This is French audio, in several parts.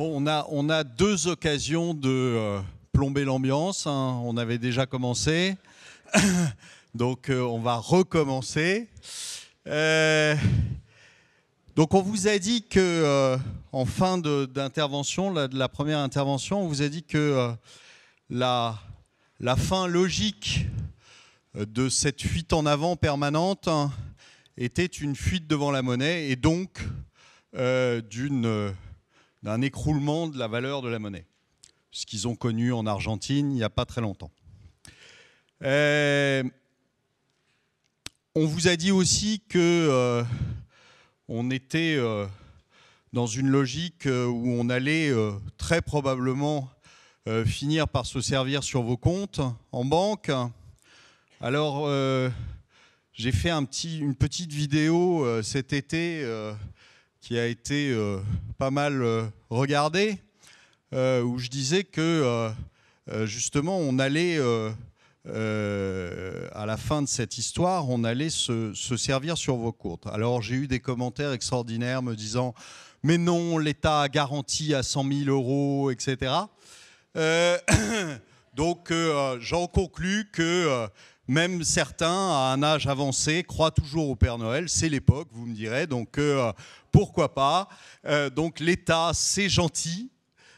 Bon, on a deux occasions de plomber l'ambiance, hein. On avait déjà commencé, donc on va recommencer. Donc on vous a dit que, en fin d'intervention, de la première intervention, on vous a dit que la fin logique de cette fuite en avant permanente, hein, était une fuite devant la monnaie et donc d'un écroulement de la valeur de la monnaie. Ce qu'ils ont connu en Argentine il n'y a pas très longtemps. On vous a dit aussi que on était dans une logique où on allait très probablement finir par se servir sur vos comptes en banque. Alors j'ai fait une petite vidéo cet été qui a été pas mal regardée, où je disais que justement on allait à la fin de cette histoire, on allait se servir sur vos comptes. Alors j'ai eu des commentaires extraordinaires me disant « mais non, l'État a garanti à 100 000 €, etc. » Donc j'en conclus que même certains à un âge avancé croient toujours au Père Noël. C'est l'époque, vous me direz, donc pourquoi pas. Donc l'État, c'est gentil.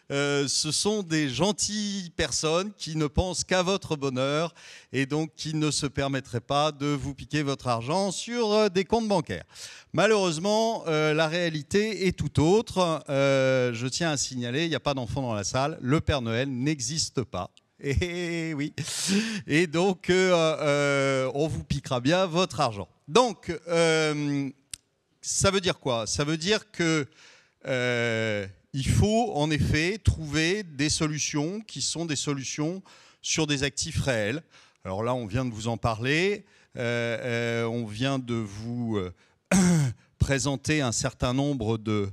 Ce sont des gentilles personnes qui ne pensent qu'à votre bonheur et donc qui ne se permettraient pas de vous piquer votre argent sur des comptes bancaires. Malheureusement, la réalité est tout autre. Je tiens à signaler, il n'y a pas d'enfant dans la salle, le Père Noël n'existe pas. Et oui. Et donc, on vous piquera bien votre argent. Donc, ça veut dire quoi? Ça veut dire que... il faut en effet trouver des solutions qui sont des solutions sur des actifs réels. Alors là, on vient de vous en parler, on vient de vous présenter un certain nombre de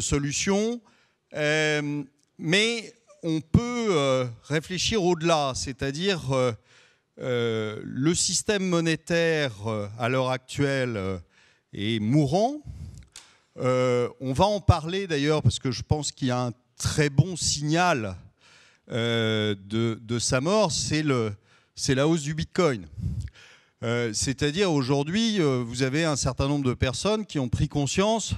solutions, mais on peut réfléchir au-delà, c'est-à-dire le système monétaire à l'heure actuelle est mourant. On va en parler d'ailleurs parce que je pense qu'il y a un très bon signal de sa mort, c'est la hausse du Bitcoin. C'est-à-dire aujourd'hui, vous avez un certain nombre de personnes qui ont pris conscience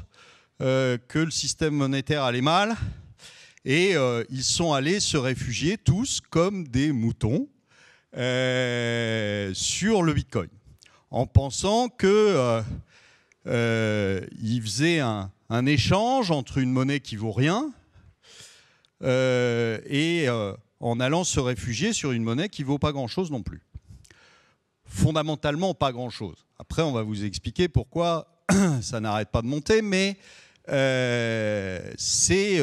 que le système monétaire allait mal et ils sont allés se réfugier tous comme des moutons sur le Bitcoin en pensant que... il faisait un échange entre une monnaie qui vaut rien et en allant se réfugier sur une monnaie qui ne vaut pas grand-chose non plus. Fondamentalement, pas grand-chose. Après, on va vous expliquer pourquoi ça n'arrête pas de monter, mais c'est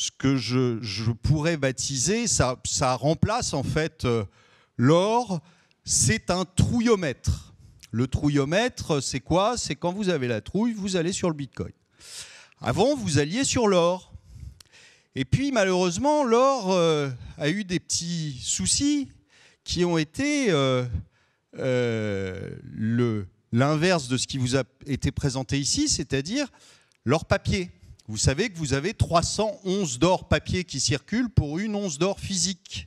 ce que je pourrais baptiser, ça remplace en fait l'or, c'est un trouillomètre. Le trouillomètre, c'est quoi? C'est quand vous avez la trouille, vous allez sur le Bitcoin. Avant, vous alliez sur l'or. Et puis, malheureusement, l'or a eu des petits soucis qui ont été l'inverse de ce qui vous a été présenté ici, c'est-à-dire l'or papier. Vous savez que vous avez 311 d'or papier qui circulent pour une once d'or physique.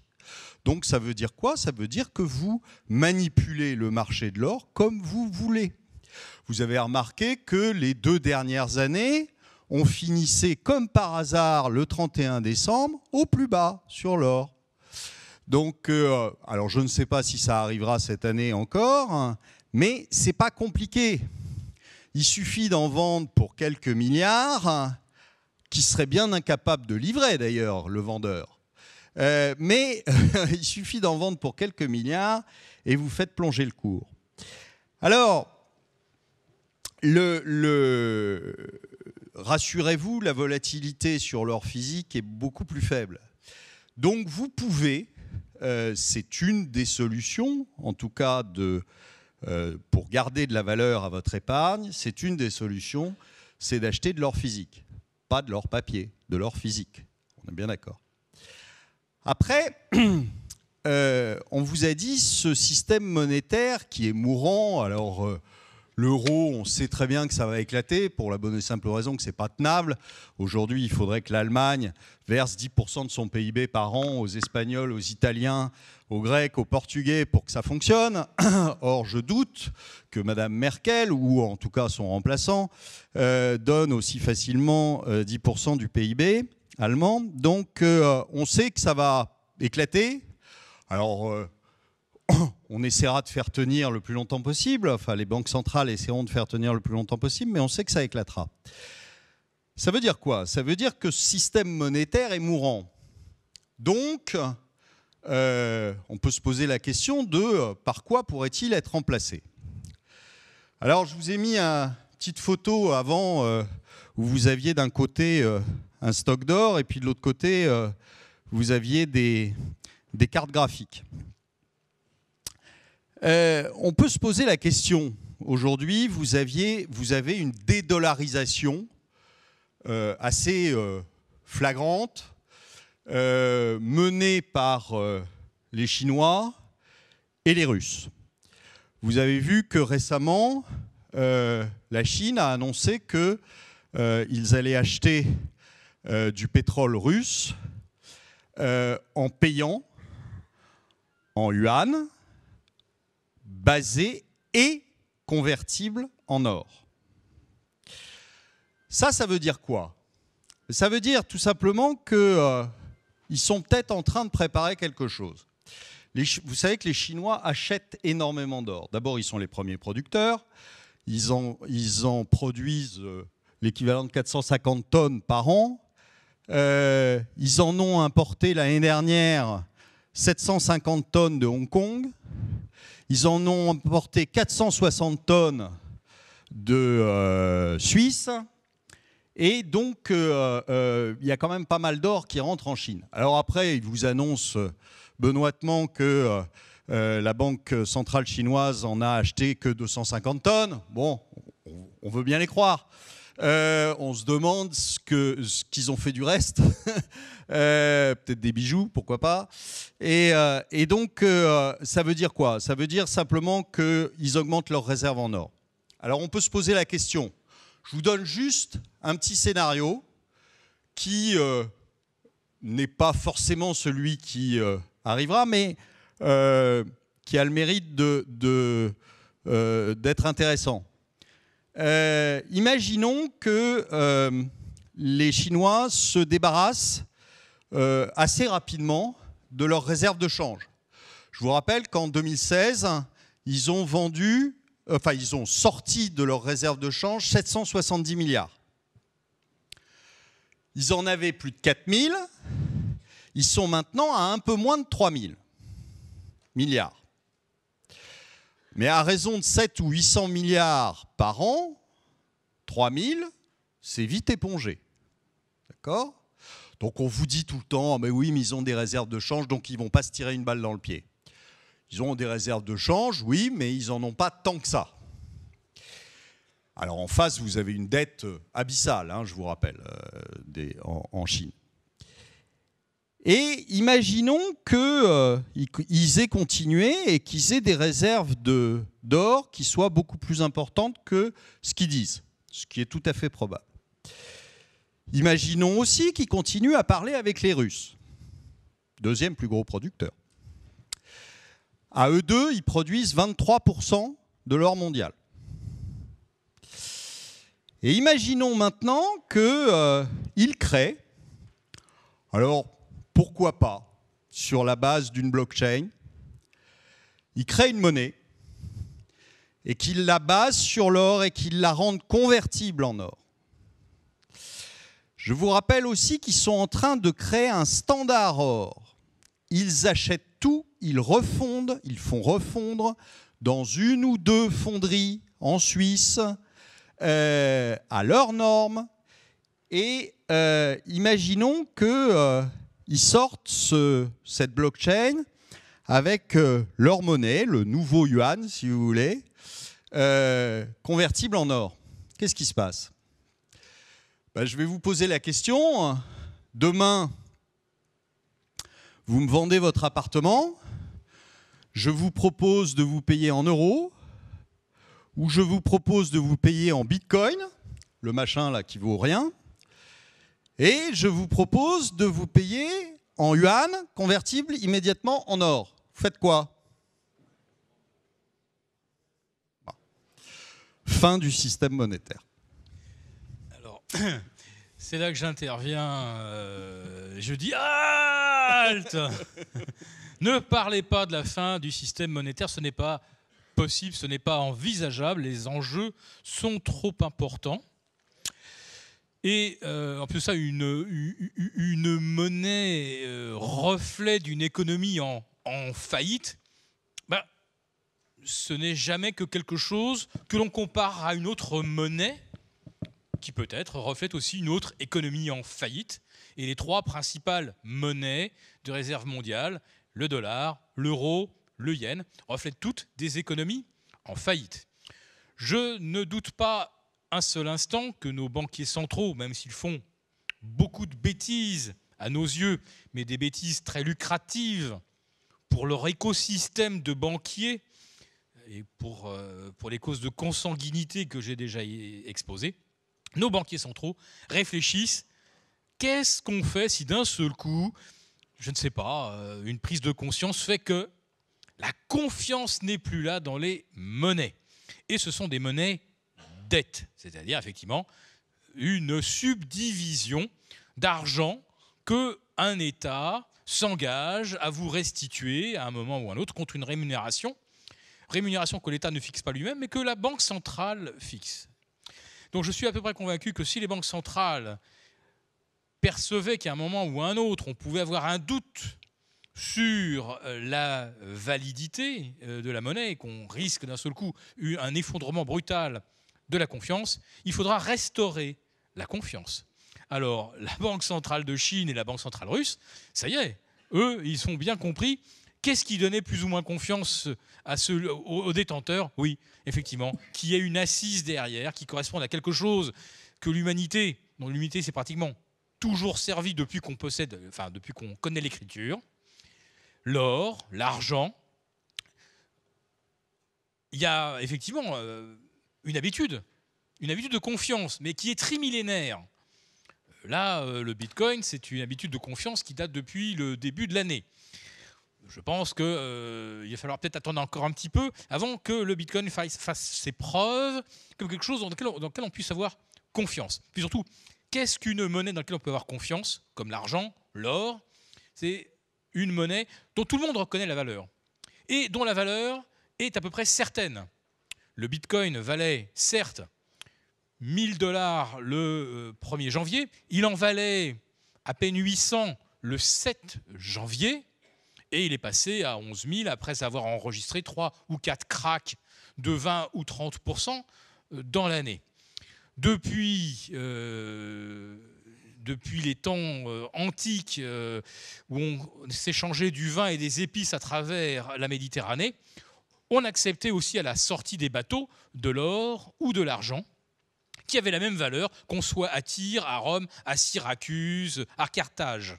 Donc ça veut dire quoi? Ça veut dire que vous manipulez le marché de l'or comme vous voulez. Vous avez remarqué que les deux dernières années, on finissait comme par hasard le 31 décembre au plus bas sur l'or. Donc, alors je ne sais pas si ça arrivera cette année encore, hein, mais ce n'est pas compliqué. Il suffit d'en vendre pour quelques milliards, hein, qui serait bien incapable de livrer d'ailleurs le vendeur. Mais il suffit d'en vendre pour quelques milliards et vous faites plonger le cours. Alors, rassurez-vous, la volatilité sur l'or physique est beaucoup plus faible. Donc vous pouvez, c'est une des solutions, en tout cas pour garder de la valeur à votre épargne, c'est une des solutions, c'est d'acheter de l'or physique. Pas de l'or papier, de l'or physique. On est bien d'accord. Après, on vous a dit ce système monétaire qui est mourant. Alors, L'euro, on sait très bien que ça va éclater pour la bonne et simple raison que ce n'est pas tenable. Aujourd'hui, il faudrait que l'Allemagne verse 10% de son PIB par an aux Espagnols, aux Italiens, aux Grecs, aux Portugais pour que ça fonctionne. Or, je doute que Mme Merkel, ou en tout cas son remplaçant, donne aussi facilement 10% du PIB allemand. Donc, on sait que ça va éclater. Alors... on essaiera de faire tenir le plus longtemps possible, enfin les banques centrales essaieront de faire tenir le plus longtemps possible, mais on sait que ça éclatera. Ça veut dire quoi? Ça veut dire que ce système monétaire est mourant. Donc, on peut se poser la question de par quoi pourrait-il être remplacé? Alors, je vous ai mis une petite photo avant où vous aviez d'un côté un stock d'or et puis de l'autre côté, vous aviez des cartes graphiques. On peut se poser la question, aujourd'hui vous avez une dédollarisation assez flagrante menée par les Chinois et les Russes. Vous avez vu que récemment, la Chine a annoncé qu'ils allaient acheter du pétrole russe en payant en yuan, basé et convertible en or. Ça veut dire quoi? Ça veut dire tout simplement qu'ils sont peut-être en train de préparer quelque chose. Vous savez que les Chinois achètent énormément d'or. D'abord, ils sont les premiers producteurs. Ils en produisent l'équivalent de 450 tonnes par an. Ils en ont importé l'année dernière 750 tonnes de Hong Kong. Ils en ont importé 460 tonnes de Suisse. Et donc, il y a quand même pas mal d'or qui rentre en Chine. Alors après, ils vous annoncent benoîtement que la banque centrale chinoise en a acheté que 250 tonnes. Bon, on veut bien les croire. On se demande ce qu'ils ont fait du reste. Peut-être des bijoux, pourquoi pas. Et donc, ça veut dire quoi? Ça veut dire simplement qu'ils augmentent leurs réserves en or. Alors, on peut se poser la question. Je vous donne juste un petit scénario qui n'est pas forcément celui qui arrivera, mais qui a le mérite d'être intéressant. Imaginons que les Chinois se débarrassent assez rapidement de leurs réserves de change. Je vous rappelle qu'en 2016, ils ont sorti de leurs réserves de change 770 milliards. Ils en avaient plus de 4000. Ils sont maintenant à un peu moins de 3000 milliards. Mais à raison de 700 ou 800 milliards par an, 3000, c'est vite épongé. D'accord? Donc on vous dit tout le temps, mais oui, mais ils ont des réserves de change, donc ils ne vont pas se tirer une balle dans le pied. Ils ont des réserves de change, oui, mais ils n'en ont pas tant que ça. Alors en face, vous avez une dette abyssale, hein, je vous rappelle, en Chine. Et imaginons qu'ils aient continué et qu'ils aient des réserves d'or qui soient beaucoup plus importantes que ce qu'ils disent, ce qui est tout à fait probable. Imaginons aussi qu'ils continuent à parler avec les Russes, deuxième plus gros producteur. À eux deux, ils produisent 23% de l'or mondial. Et imaginons maintenant qu'ils créent, alors pourquoi pas, sur la base d'une blockchain, ils créent une monnaie et qu'ils la basent sur l'or et qu'ils la rendent convertible en or. Je vous rappelle aussi qu'ils sont en train de créer un standard or. Ils achètent tout, ils refondent, ils font refondre dans une ou deux fonderies en Suisse à leurs normes. Et imaginons qu'ils sortent cette blockchain avec leur monnaie, le nouveau yuan, si vous voulez, convertible en or. Qu'est-ce qui se passe? Ben, je vais vous poser la question. Demain, vous me vendez votre appartement. Je vous propose de vous payer en euros où je vous propose de vous payer en Bitcoin, le machin là qui vaut rien, et je vous propose de vous payer en yuan convertible immédiatement en or. Vous faites quoi? Fin du système monétaire. Alors, c'est là que j'interviens. Je dis halte. Ne parlez pas de la fin du système monétaire. Ce n'est pas possible, ce n'est pas envisageable. Les enjeux sont trop importants. Et en plus ça, une monnaie reflet d'une économie en faillite, ce n'est jamais que quelque chose que l'on compare à une autre monnaie qui peut-être reflète aussi une autre économie en faillite. Et les trois principales monnaies de réserve mondiale, le dollar, l'euro, le yen, reflètent toutes des économies en faillite. Je ne doute pas un seul instant que nos banquiers centraux, même s'ils font beaucoup de bêtises à nos yeux, mais des bêtises très lucratives pour leur écosystème de banquiers, et pour les causes de consanguinité que j'ai déjà exposées, nos banquiers centraux réfléchissent. Qu'est-ce qu'on fait si d'un seul coup, je ne sais pas, une prise de conscience fait que la confiance n'est plus là dans les monnaies? Et ce sont des monnaies dettes, c'est-à-dire effectivement une subdivision d'argent qu'un État s'engage à vous restituer à un moment ou à un autre contre une rémunération. Rémunération que l'État ne fixe pas lui-même, mais que la Banque centrale fixe. Donc je suis à peu près convaincu que si les banques centrales percevaient qu'à un moment ou à un autre, on pouvait avoir un doute sur la validité de la monnaie et qu'on risque d'un seul coup un effondrement brutal de la confiance, il faudra restaurer la confiance. Alors la Banque centrale de Chine et la Banque centrale russe, ça y est, eux, ils ont bien compris. Qu'est-ce qui donnait plus ou moins confiance aux détenteurs? Oui, effectivement, qu'il y ait une assise derrière, qui corresponde à quelque chose que l'humanité, dont l'humanité s'est pratiquement toujours servie depuis qu'on possède, enfin depuis qu'on connaît l'écriture, l'or, l'argent. Il y a effectivement une habitude de confiance, mais qui est trimillénaire. Là, le Bitcoin, c'est une habitude de confiance qui date depuis le début de l'année. Je pense qu'il va falloir peut-être attendre encore un petit peu avant que le Bitcoin fasse ses preuves comme quelque chose dans lequel on puisse avoir confiance. Puis surtout, qu'est-ce qu'une monnaie dans laquelle on peut avoir confiance, comme l'argent, l'or? C'est une monnaie dont tout le monde reconnaît la valeur et dont la valeur est à peu près certaine. Le Bitcoin valait certes 1000 $ le 1er janvier, il en valait à peine 800 le 7 janvier. Et il est passé à 11 000 après avoir enregistré 3 ou 4 cracks de 20 ou 30% dans l'année. Depuis les temps antiques où on s'échangeait du vin et des épices à travers la Méditerranée, on acceptait aussi à la sortie des bateaux de l'or ou de l'argent qui avait la même valeur qu'on soit à Tyr, à Rome, à Syracuse, à Carthage.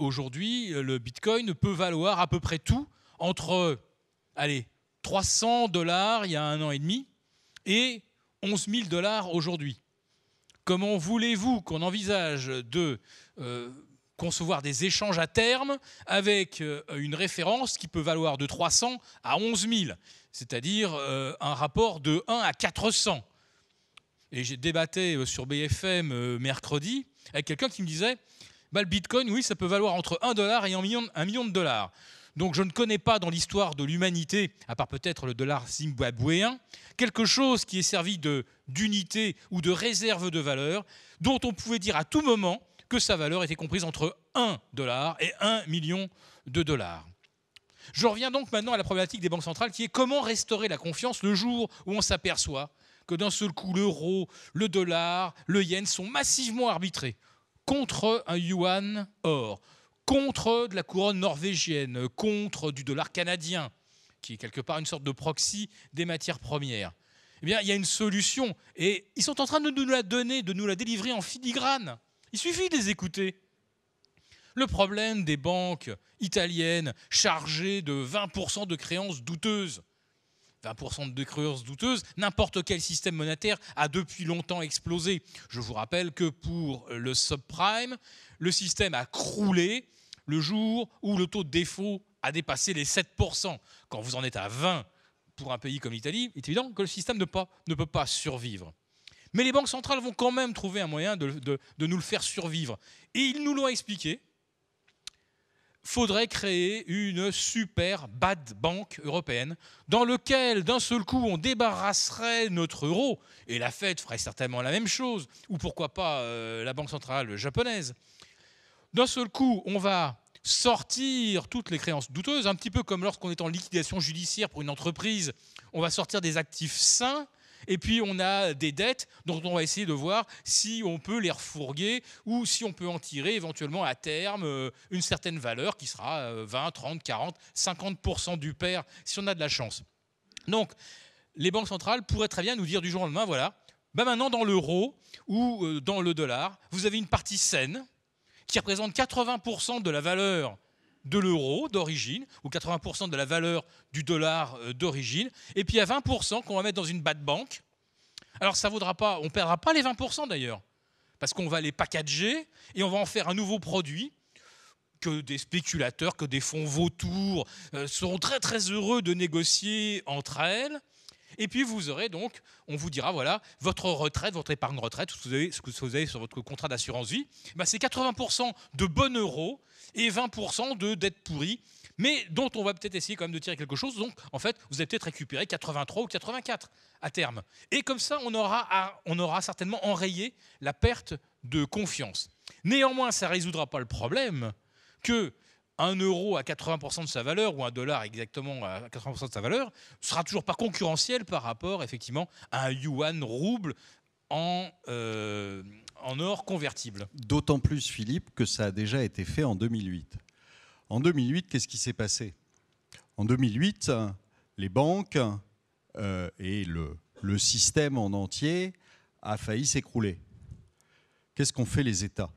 Aujourd'hui, le Bitcoin peut valoir à peu près tout entre, allez, 300 $ il y a un an et demi et 11 000 $ aujourd'hui. Comment voulez-vous qu'on envisage de concevoir des échanges à terme avec une référence qui peut valoir de 300 à 11 000, c'est-à-dire un rapport de 1 à 400? Et j'ai débatté sur BFM mercredi avec quelqu'un qui me disait... Bah, le Bitcoin, oui, ça peut valoir entre 1 $ et 1 million $. Donc je ne connais pas dans l'histoire de l'humanité, à part peut-être le dollar zimbabwéen, quelque chose qui est servi d'unité ou de réserve de valeur, dont on pouvait dire à tout moment que sa valeur était comprise entre 1 $ et 1 million $. Je reviens donc maintenant à la problématique des banques centrales, qui est comment restaurer la confiance le jour où on s'aperçoit que d'un seul coup l'euro, le dollar, le yen sont massivement arbitrés. Contre un yuan or, contre de la couronne norvégienne, contre du dollar canadien, qui est quelque part une sorte de proxy des matières premières. Eh bien, il y a une solution, et ils sont en train de nous la donner, de nous la délivrer en filigrane. Il suffit de les écouter. Le problème des banques italiennes chargées de 20% de créances douteuses, 20% de décroissance douteuse, n'importe quel système monétaire a depuis longtemps explosé. Je vous rappelle que pour le subprime, le système a croulé le jour où le taux de défaut a dépassé les 7%. Quand vous en êtes à 20% pour un pays comme l'Italie, il est évident que le système ne peut pas survivre. Mais les banques centrales vont quand même trouver un moyen de nous le faire survivre. Et ils nous l'ont expliqué. Faudrait créer une super bad bank européenne dans laquelle, d'un seul coup, on débarrasserait notre euro. Et la Fed ferait certainement la même chose. Ou pourquoi pas la banque centrale japonaise. D'un seul coup, on va sortir toutes les créances douteuses, un petit peu comme lorsqu'on est en liquidation judiciaire pour une entreprise. On va sortir des actifs sains. Et puis on a des dettes dont on va essayer de voir si on peut les refourguer ou si on peut en tirer éventuellement à terme une certaine valeur qui sera 20, 30, 40, 50% du pair si on a de la chance. Donc les banques centrales pourraient très bien nous dire du jour au lendemain, voilà, ben maintenant dans l'euro ou dans le dollar, vous avez une partie saine qui représente 80% de la valeur de l'euro d'origine, ou 80% de la valeur du dollar d'origine, et puis à 20% qu'on va mettre dans une bad bank. Alors ça vaudra pas, on ne perdra pas les 20% d'ailleurs, parce qu'on va les packager et on va en faire un nouveau produit que des spéculateurs, que des fonds vautours seront très très heureux de négocier entre elles. Et puis vous aurez donc, on vous dira, voilà, votre retraite, votre épargne retraite, ce que vous avez sur votre contrat d'assurance vie, ben c'est 80% de bon euro et 20% de dette pourrie, mais dont on va peut-être essayer quand même de tirer quelque chose. Donc en fait, vous allez peut-être récupérer 83 ou 84 à terme. Et comme ça, on aura certainement enrayé la perte de confiance. Néanmoins, ça ne résoudra pas le problème que... un euro à 80% de sa valeur, ou un dollar exactement à 80% de sa valeur, ne sera toujours pas concurrentiel par rapport effectivement à un yuan rouble en or convertible. D'autant plus, Philippe, que ça a déjà été fait en 2008. En 2008, qu'est-ce qui s'est passé? En 2008, les banques et le système en entier a failli s'écrouler. Qu'est-ce qu'ont fait les États?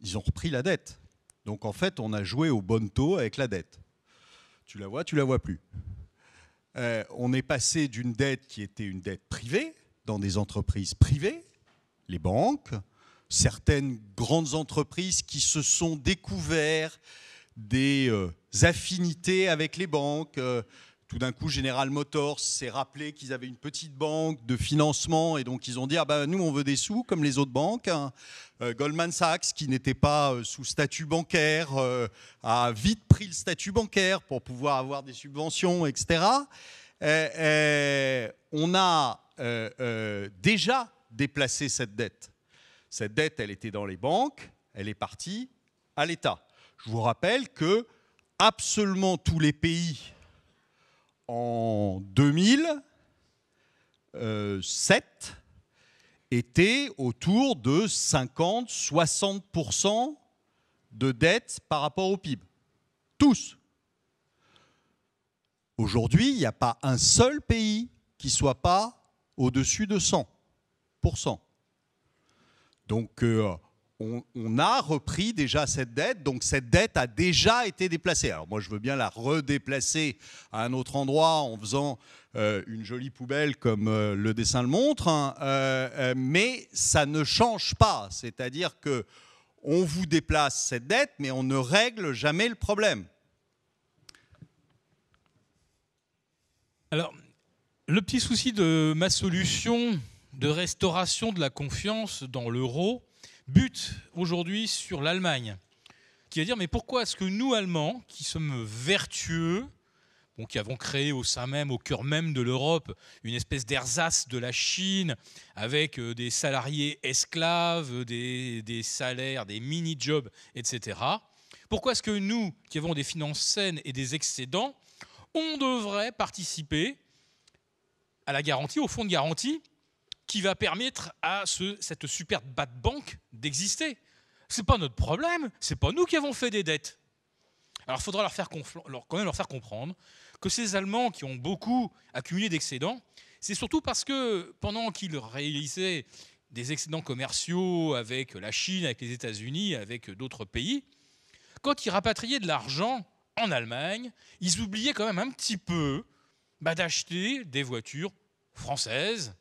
Ils ont repris la dette. Donc en fait, on a joué au bon taux avec la dette. Tu la vois plus. On est passé d'une dette qui était une dette privée, dans des entreprises privées, les banques, certaines grandes entreprises qui se sont découvertes des affinités avec les banques. Tout d'un coup, General Motors s'est rappelé qu'ils avaient une petite banque de financement et donc ils ont dit « Ah ben nous, on veut des sous comme les autres banques ». Goldman Sachs, qui n'était pas sous statut bancaire, a vite pris le statut bancaire pour pouvoir avoir des subventions, etc. On a déjà déplacé cette dette. Cette dette, elle était dans les banques, elle est partie à l'État. Je vous rappelle que absolument tous les pays... en 2007, était autour de 50-60% de dette par rapport au PIB. Tous. Aujourd'hui, il n'y a pas un seul pays qui ne soit pas au-dessus de 100%. Donc, on a repris déjà cette dette, donc cette dette a déjà été déplacée. Alors moi, je veux bien la redéplacer à un autre endroit en faisant une jolie poubelle comme le dessin le montre, hein, mais ça ne change pas. C'est-à-dire que on vous déplace cette dette, mais on ne règle jamais le problème. Alors, le petit souci de ma solution de restauration de la confiance dans l'euro, but aujourd'hui sur l'Allemagne, qui va dire, mais pourquoi est-ce que nous, Allemands, qui sommes vertueux, bon, qui avons créé au sein même, au cœur même de l'Europe, une espèce d'ersatz de la Chine, avec des salariés esclaves, des salaires, des mini-jobs, etc. Pourquoi est-ce que nous, qui avons des finances saines et des excédents, on devrait participer à la garantie, au fonds de garantie, qui va permettre à cette superbe bad bank d'exister. Ce n'est pas notre problème, ce n'est pas nous qui avons fait des dettes. Alors il faudra quand même leur faire comprendre que ces Allemands qui ont beaucoup accumulé d'excédents, c'est surtout parce que pendant qu'ils réalisaient des excédents commerciaux avec la Chine, avec les États-Unis, avec d'autres pays, quand ils rapatriaient de l'argent en Allemagne, ils oubliaient quand même un petit peu bah, d'acheter des voitures françaises,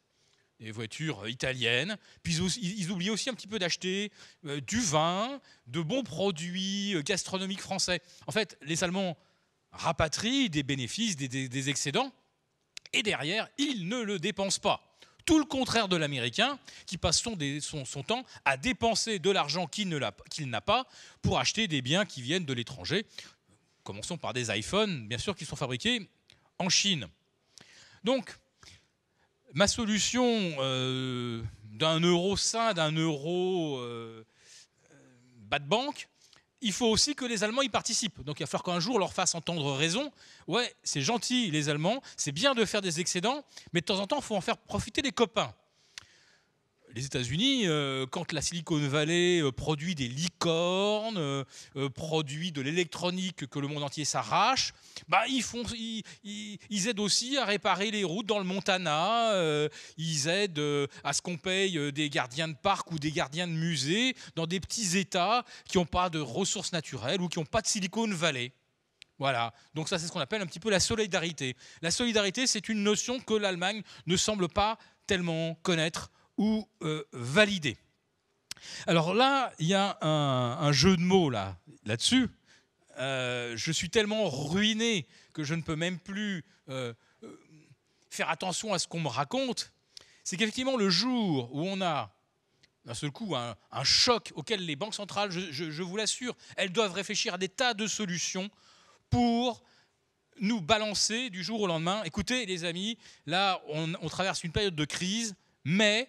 des voitures italiennes, puis ils oubliaient aussi un petit peu d'acheter du vin, de bons produits gastronomiques français. En fait, les Allemands rapatrient des bénéfices, des excédents, et derrière, ils ne le dépensent pas. Tout le contraire de l'Américain, qui passe son temps à dépenser de l'argent qu'il n'a pas pour acheter des biens qui viennent de l'étranger. Commençons par des iPhones, bien sûr, qui sont fabriqués en Chine. Donc, ma solution d'un euro sain, d'un euro bas de banque, il faut aussi que les Allemands y participent. Donc, il va falloir qu'un jour, on leur fasse entendre raison. Ouais, c'est gentil, les Allemands, c'est bien de faire des excédents, mais de temps en temps, il faut en faire profiter les copains. Les États-Unis, quand la Silicon Valley produit des licornes, produit de l'électronique que le monde entier s'arrache, bah, ils aident aussi à réparer les routes dans le Montana, ils aident à ce qu'on paye des gardiens de parc ou des gardiens de musée dans des petits États qui n'ont pas de ressources naturelles ou qui n'ont pas de Silicon Valley. Voilà, donc ça c'est ce qu'on appelle un petit peu la solidarité. La solidarité, c'est une notion que l'Allemagne ne semble pas tellement connaître ou valider. Alors là, il y a un jeu de mots là-dessus. Je suis tellement ruiné que je ne peux même plus faire attention à ce qu'on me raconte. C'est qu'effectivement, le jour où on a d'un seul coup un choc auquel les banques centrales, je vous l'assure, elles doivent réfléchir à des tas de solutions pour nous balancer du jour au lendemain. Écoutez les amis, là on traverse une période de crise, mais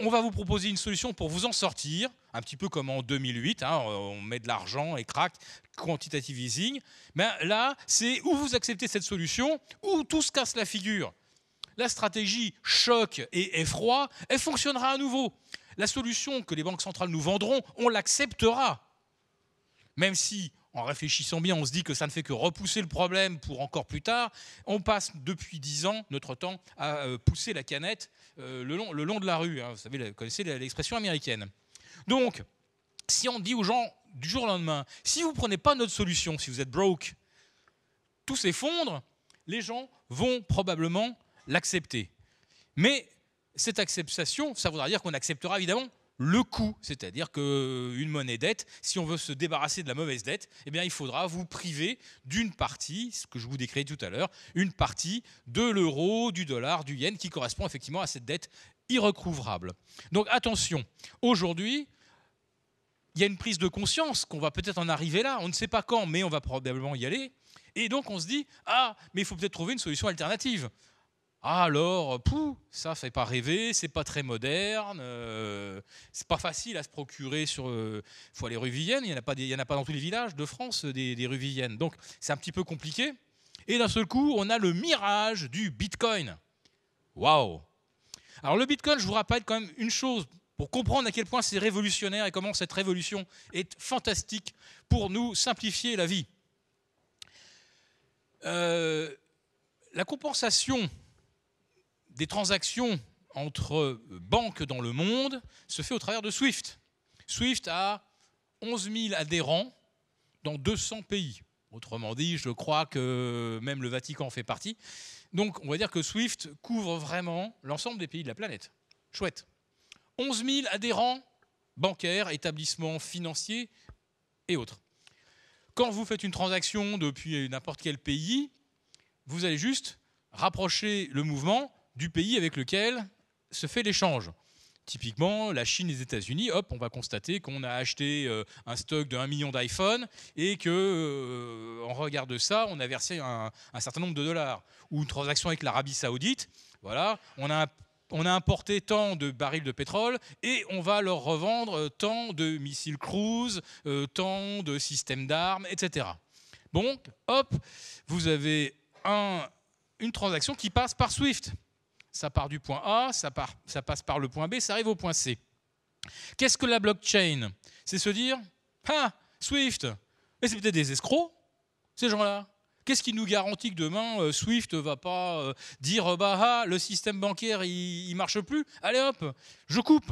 on va vous proposer une solution pour vous en sortir, un petit peu comme en 2008, hein, on met de l'argent et crac, quantitative easing. Ben là, c'est ou vous acceptez cette solution, ou tout se casse la figure. La stratégie choc et effroi, elle fonctionnera à nouveau. La solution que les banques centrales nous vendront, on l'acceptera. Même si, en réfléchissant bien, on se dit que ça ne fait que repousser le problème pour encore plus tard, on passe depuis 10 ans notre temps à pousser la canette le long de la rue. Hein. Vous savez, vous connaissez l'expression américaine. Donc, si on dit aux gens du jour au lendemain, si vous ne prenez pas notre solution, si vous êtes broke, tout s'effondre, les gens vont probablement l'accepter. Mais cette acceptation, ça voudra dire qu'on acceptera évidemment le coût, c'est-à-dire qu'une monnaie dette, si on veut se débarrasser de la mauvaise dette, eh bien, il faudra vous priver d'une partie, ce que je vous décrivais tout à l'heure, une partie de l'euro, du dollar, du yen, qui correspond effectivement à cette dette irrecouvrable. Donc attention, aujourd'hui, il y a une prise de conscience qu'on va peut-être en arriver là, on ne sait pas quand, mais on va probablement y aller, et donc on se dit « Ah, mais il faut peut-être trouver une solution alternative ». Alors, ça fait pas rêver, c'est pas très moderne, c'est pas facile à se procurer sur. Faut aller rue Vivienne, il n'y en a pas dans tous les villages de France des rues Vivienne, donc c'est un petit peu compliqué. Et d'un seul coup, on a le mirage du Bitcoin. Waouh! Alors le Bitcoin, je vous rappelle quand même une chose pour comprendre à quel point c'est révolutionnaire et comment cette révolution est fantastique pour nous simplifier la vie. La compensation des transactions entre banques dans le monde se fait au travers de SWIFT. SWIFT a 11 000 adhérents dans 200 pays. Autrement dit, je crois que même le Vatican en fait partie. Donc, on va dire que SWIFT couvre vraiment l'ensemble des pays de la planète. Chouette. 11 000 adhérents bancaires, établissements financiers et autres. Quand vous faites une transaction depuis n'importe quel pays, vous allez juste rapprocher le mouvement du pays avec lequel se fait l'échange. Typiquement, la Chine et les États-Unis, hop, on va constater qu'on a acheté un stock de 1 million d'iPhone et qu'en regard de ça, on a versé un certain nombre de dollars. Ou une transaction avec l'Arabie Saoudite, voilà, on a importé tant de barils de pétrole et on va leur revendre tant de missiles cruise, tant de systèmes d'armes, etc. Bon, hop, vous avez une transaction qui passe par SWIFT. Ça part du point A, ça passe par le point B, ça arrive au point C. Qu'est-ce que la blockchain? C'est se dire, ah, SWIFT, mais c'est peut-être des escrocs, ces gens-là. Qu'est-ce qui nous garantit que demain, SWIFT ne va pas dire, bah, ah, le système bancaire, il ne marche plus, allez hop, je coupe.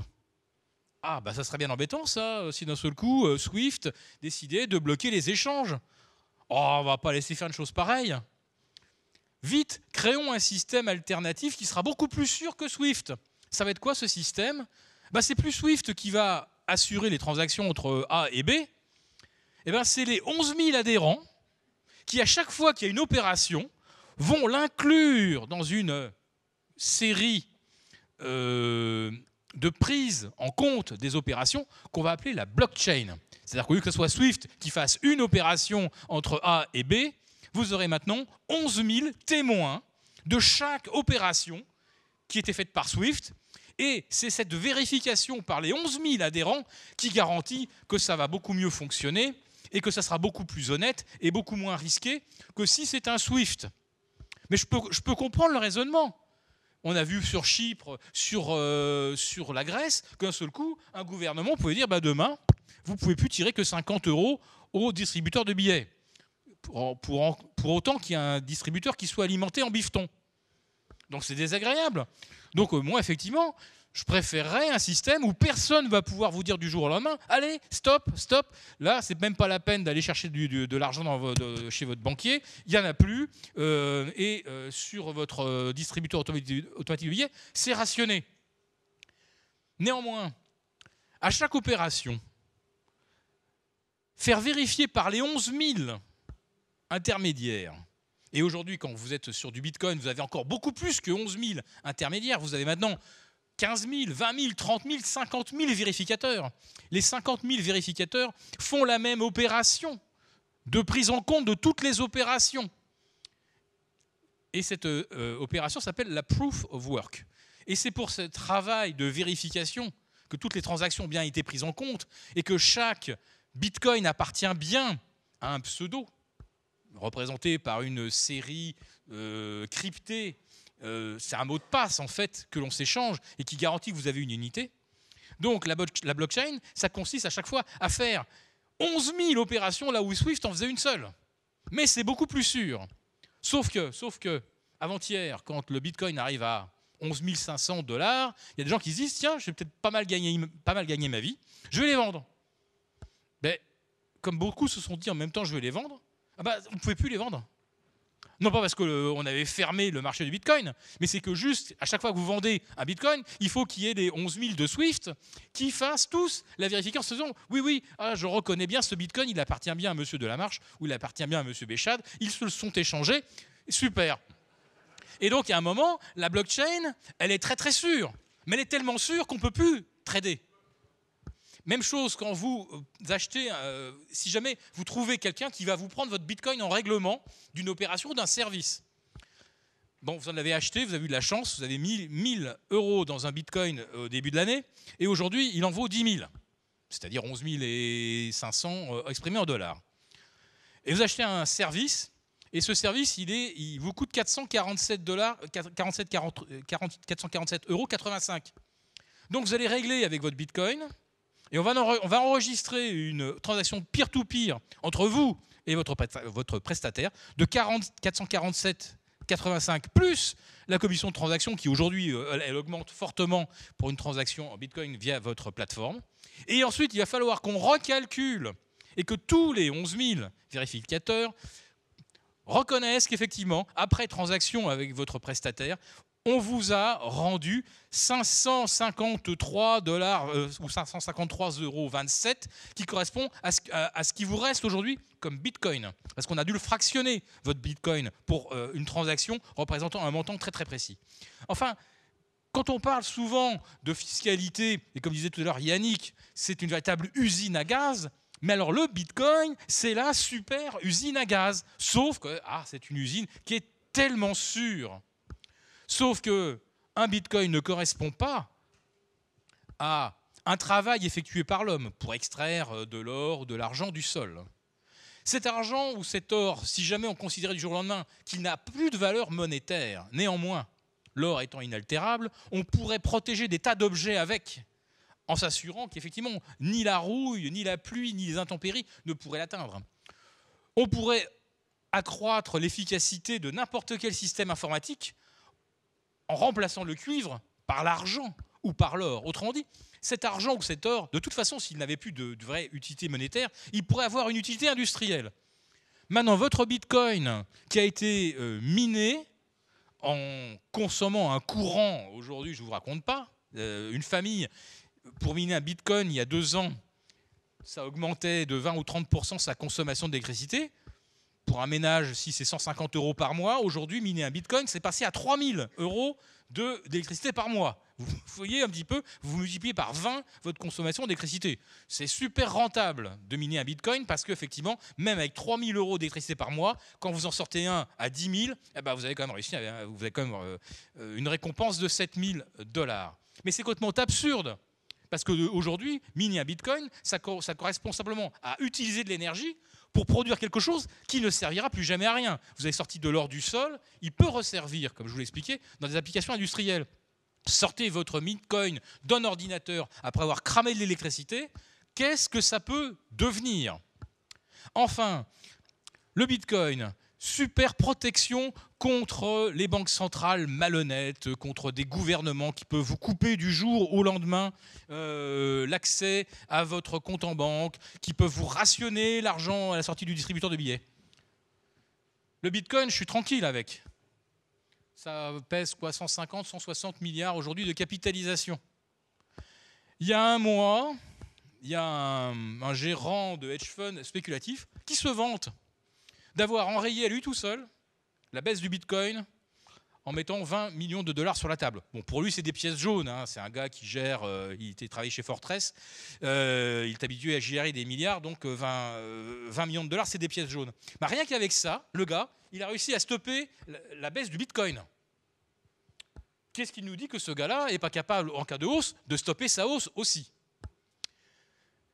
Ah, bah ça serait bien embêtant, ça, si d'un seul coup, SWIFT décidait de bloquer les échanges. Oh, on ne va pas laisser faire une chose pareille. vite, créons un système alternatif qui sera beaucoup plus sûr que SWIFT. Ça va être quoi ce système? C'est plus SWIFT qui va assurer les transactions entre A et B. C'est les 11 000 adhérents qui, à chaque fois qu'il y a une opération, vont l'inclure dans une série de prise en compte des opérations qu'on va appeler la blockchain. C'est-à-dire que ce soit SWIFT qui fasse une opération entre A et B, vous aurez maintenant 11 000 témoins de chaque opération qui était faite par SWIFT. Et c'est cette vérification par les 11 000 adhérents qui garantit que ça va beaucoup mieux fonctionner et que ça sera beaucoup plus honnête et beaucoup moins risqué que si c'est un SWIFT. Mais je peux comprendre le raisonnement. On a vu sur Chypre, sur la Grèce, qu'un seul coup, un gouvernement pouvait dire demain, vous ne pouvez plus tirer que 50 € aux distributeurs de billets, pour autant qu'il y ait un distributeur qui soit alimenté en bifton. Donc c'est désagréable. Donc moi, effectivement, je préférerais un système où personne ne va pouvoir vous dire du jour au lendemain « Allez, stop, stop !» Là, c'est même pas la peine d'aller chercher de l'argent chez votre banquier. Il n'y en a plus. Sur votre distributeur automatique de billets, c'est rationné. Néanmoins, à chaque opération, faire vérifier par les 11 000 intermédiaires. Et aujourd'hui, quand vous êtes sur du Bitcoin, vous avez encore beaucoup plus que 11 000 intermédiaires. Vous avez maintenant 15 000, 20 000, 30 000, 50 000 vérificateurs. Les 50 000 vérificateurs font la même opération de prise en compte de toutes les opérations. Et cette opération s'appelle la proof of work. Et c'est pour ce travail de vérification que toutes les transactions ont bien été prises en compte et que chaque Bitcoin appartient bien à un pseudo représenté par une série cryptée. C'est un mot de passe, en fait, que l'on s'échange et qui garantit que vous avez une unité. Donc, la blockchain, ça consiste à chaque fois à faire 11 000 opérations là où SWIFT en faisait une seule. Mais c'est beaucoup plus sûr. Sauf que avant-hier, quand le Bitcoin arrive à 11 500 $, il y a des gens qui se disent « Tiens, j'ai peut-être pas mal gagné ma vie, je vais les vendre. » Comme beaucoup se sont dit en même temps « Je vais les vendre », on ne pouvait plus les vendre. Non pas parce qu'on avait fermé le marché du Bitcoin, mais c'est que juste, à chaque fois que vous vendez un Bitcoin, il faut qu'il y ait les 11 000 de SWIFT qui fassent tous la vérification en se disant « Oui, je reconnais bien ce Bitcoin, il appartient bien à M. Delamarche ou il appartient bien à M. Béchade, ils se le sont échangés, super !» Et donc, à un moment, la blockchain, elle est très très sûre, mais elle est tellement sûre qu'on ne peut plus trader. Même chose quand vous achetez, si jamais vous trouvez quelqu'un qui va vous prendre votre bitcoin en règlement d'une opération ou d'un service. Bon, vous en avez acheté, vous avez eu de la chance, vous avez mis 1 000 € dans un bitcoin au début de l'année, et aujourd'hui, il en vaut 10 000, c'est-à-dire 11 500 exprimés en dollars. Et vous achetez un service, et ce service, il vous coûte 447,85 €. Donc vous allez régler avec votre bitcoin. Et on va enregistrer une transaction peer-to-peer entre vous et votre prestataire de 447,85 plus la commission de transaction qui aujourd'hui elle augmente fortement pour une transaction en Bitcoin via votre plateforme. Et ensuite, il va falloir qu'on recalcule et que tous les 11 000 vérificateurs reconnaissent qu'effectivement, après transaction avec votre prestataire, on vous a rendu 553 $ ou 553,27 €, qui correspond à ce qui vous reste aujourd'hui comme bitcoin. Parce qu'on a dû le fractionner, votre bitcoin, pour une transaction représentant un montant très très précis. Enfin, quand on parle souvent de fiscalité, et comme disait tout à l'heure Yannick, c'est une véritable usine à gaz, mais alors le bitcoin, c'est la super usine à gaz. Sauf que c'est une usine qui est tellement sûre. Sauf qu'un bitcoin ne correspond pas à un travail effectué par l'homme pour extraire de l'or, de l'argent du sol. Cet argent ou cet or, si jamais on considérait du jour au lendemain qu'il n'a plus de valeur monétaire, néanmoins, l'or étant inaltérable, on pourrait protéger des tas d'objets avec, en s'assurant qu'effectivement, ni la rouille, ni la pluie, ni les intempéries ne pourraient l'atteindre. On pourrait accroître l'efficacité de n'importe quel système informatique en remplaçant le cuivre par l'argent ou par l'or. Autrement dit, cet argent ou cet or, de toute façon, s'il n'avait plus de vraie utilité monétaire, il pourrait avoir une utilité industrielle. Maintenant, votre bitcoin qui a été miné en consommant un courant, aujourd'hui, je ne vous raconte pas, une famille, pour miner un bitcoin, il y a 2 ans, ça augmentait de 20 ou 30% sa consommation d'électricité. Pour un ménage, si c'est 150 € par mois, aujourd'hui, miner un bitcoin, c'est passé à 3 000 € d'électricité par mois. Vous voyez un petit peu, vous multipliez par 20 votre consommation d'électricité. C'est super rentable de miner un bitcoin parce qu'effectivement, même avec 3 000 € d'électricité par mois, quand vous en sortez un à 10 000, eh ben vous avez quand même réussi, vous avez quand même une récompense de 7 000 $. Mais c'est complètement absurde parce qu'aujourd'hui, miner un bitcoin, ça correspond simplement à utiliser de l'énergie pour produire quelque chose qui ne servira plus jamais à rien. Vous avez sorti de l'or du sol, il peut resservir, comme je vous l'expliquais, dans des applications industrielles. Sortez votre bitcoin d'un ordinateur après avoir cramé de l'électricité, qu'est-ce que ça peut devenir? Enfin, le bitcoin, super protection contre les banques centrales malhonnêtes, contre des gouvernements qui peuvent vous couper du jour au lendemain l'accès à votre compte en banque, qui peuvent vous rationner l'argent à la sortie du distributeur de billets. Le bitcoin, je suis tranquille avec. Ça pèse quoi, 150, 160 milliards aujourd'hui de capitalisation. Il y a un mois, il y a un gérant de hedge fund spéculatif qui se vante d'avoir enrayé à lui tout seul la baisse du bitcoin en mettant 20 M$ sur la table. Bon, pour lui, c'est des pièces jaunes. Hein. C'est un gars qui gère, il travaille chez Fortress, il est habitué à gérer des milliards, donc 20 M$, c'est des pièces jaunes. Bah, rien qu'avec ça, le gars, il a réussi à stopper la baisse du bitcoin. Qu'est-ce qui nous dit que ce gars-là n'est pas capable, en cas de hausse, de stopper sa hausse aussi?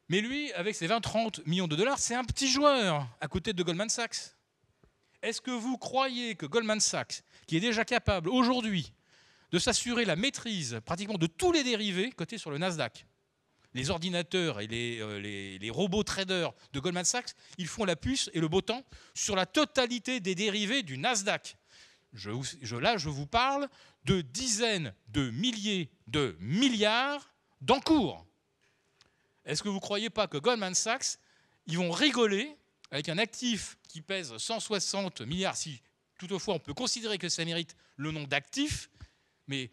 Mais lui, avec ses 20-30 M$, c'est un petit joueur à côté de Goldman Sachs. Est-ce que vous croyez que Goldman Sachs, qui est déjà capable aujourd'hui de s'assurer la maîtrise pratiquement de tous les dérivés cotés sur le Nasdaq, les ordinateurs et les robots traders de Goldman Sachs, ils font la puce et le beau temps sur la totalité des dérivés du Nasdaq. Là, je vous parle de dizaines de milliers de milliards d'encours. Est-ce que vous ne croyez pas que Goldman Sachs, ils vont rigoler avec un actif qui pèse 160 milliards, si toutefois on peut considérer que ça mérite le nom d'actif, mais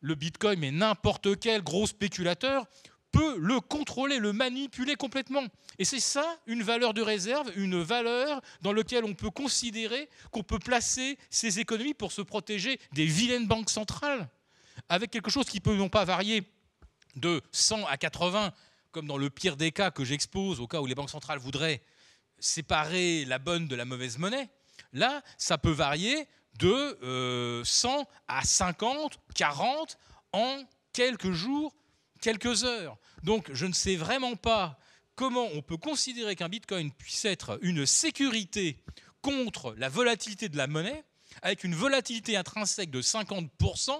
le bitcoin, mais n'importe quel gros spéculateur peut le contrôler, le manipuler complètement. Et c'est ça, une valeur de réserve, une valeur dans laquelle on peut considérer qu'on peut placer ses économies pour se protéger des vilaines banques centrales, avec quelque chose qui peut non pas varier de 100 à 80, comme dans le pire des cas que j'expose, au cas où les banques centrales voudraient séparer la bonne de la mauvaise monnaie. Là, ça peut varier de 100 à 50, 40 en quelques jours, quelques heures. Donc, je ne sais vraiment pas comment on peut considérer qu'un bitcoin puisse être une sécurité contre la volatilité de la monnaie, avec une volatilité intrinsèque de 50%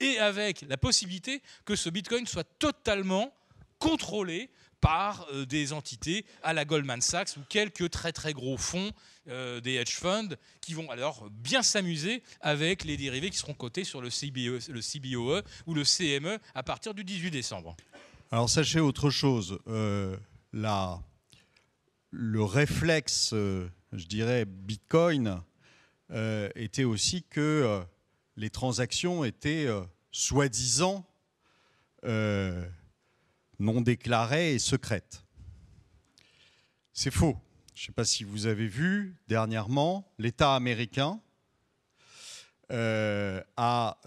et avec la possibilité que ce bitcoin soit totalement contrôlé par des entités à la Goldman Sachs ou quelques très très gros fonds, des hedge funds, qui vont alors bien s'amuser avec les dérivés qui seront cotés sur le CBOE ou le CME à partir du 18 décembre. Alors sachez autre chose, le réflexe, je dirais, Bitcoin était aussi que les transactions étaient soi-disant non déclarées et secrètes. C'est faux. Je ne sais pas si vous avez vu, dernièrement, l'État américain a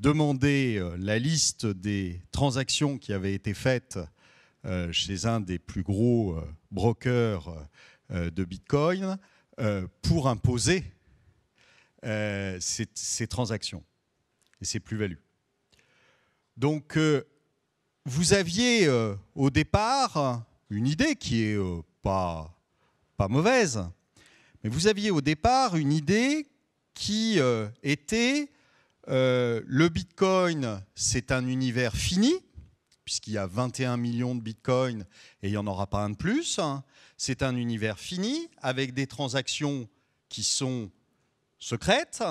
demandé la liste des transactions qui avaient été faites chez un des plus gros brokers de Bitcoin pour imposer ces transactions et ces plus-values. Donc, vous aviez au départ une idée qui n'est pas mauvaise, mais vous aviez au départ une idée qui était le bitcoin, c'est un univers fini, puisqu'il y a 21 millions de bitcoins et il n'y en aura pas un de plus. C'est un univers fini avec des transactions qui sont secrètes.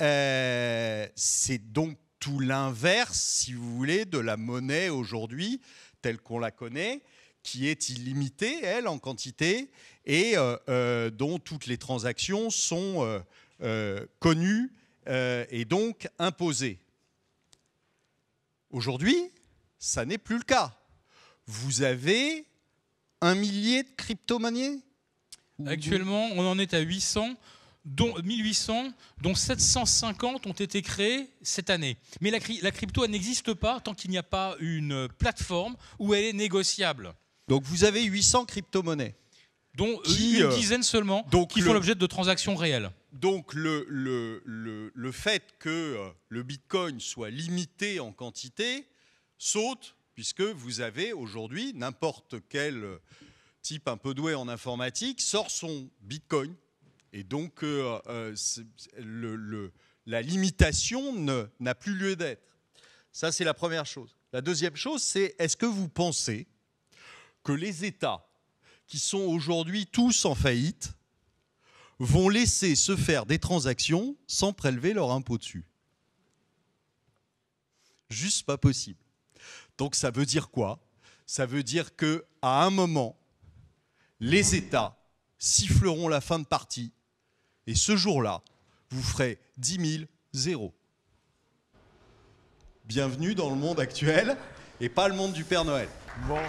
C'est donc tout l'inverse, si vous voulez, de la monnaie aujourd'hui, telle qu'on la connaît, qui est illimitée, elle, en quantité, et dont toutes les transactions sont connue et donc imposée. Aujourd'hui, ça n'est plus le cas. Vous avez un millier de crypto-monnaies ? Actuellement, on en est à 800, dont 1800, dont 750 ont été créés cette année. Mais la crypto, elle n'existe pas tant qu'il n'y a pas une plateforme où elle est négociable. Donc vous avez 800 crypto-monnaies, dont une dizaine seulement qui font l'objet de transactions réelles. Donc le fait que le Bitcoin soit limité en quantité saute, puisque vous avez aujourd'hui n'importe quel type un peu doué en informatique sort son Bitcoin. Et donc la limitation n'a plus lieu d'être. Ça, c'est la première chose. La deuxième chose, c'est est-ce que vous pensez que les États qui sont aujourd'hui tous en faillite vont laisser se faire des transactions sans prélever leur impôt dessus? Juste pas possible. Donc ça veut dire quoi? Ça veut dire qu'à un moment, les États siffleront la fin de partie et ce jour-là, vous ferez 10 000 zéros. Bienvenue dans le monde actuel et pas le monde du Père Noël. Bon.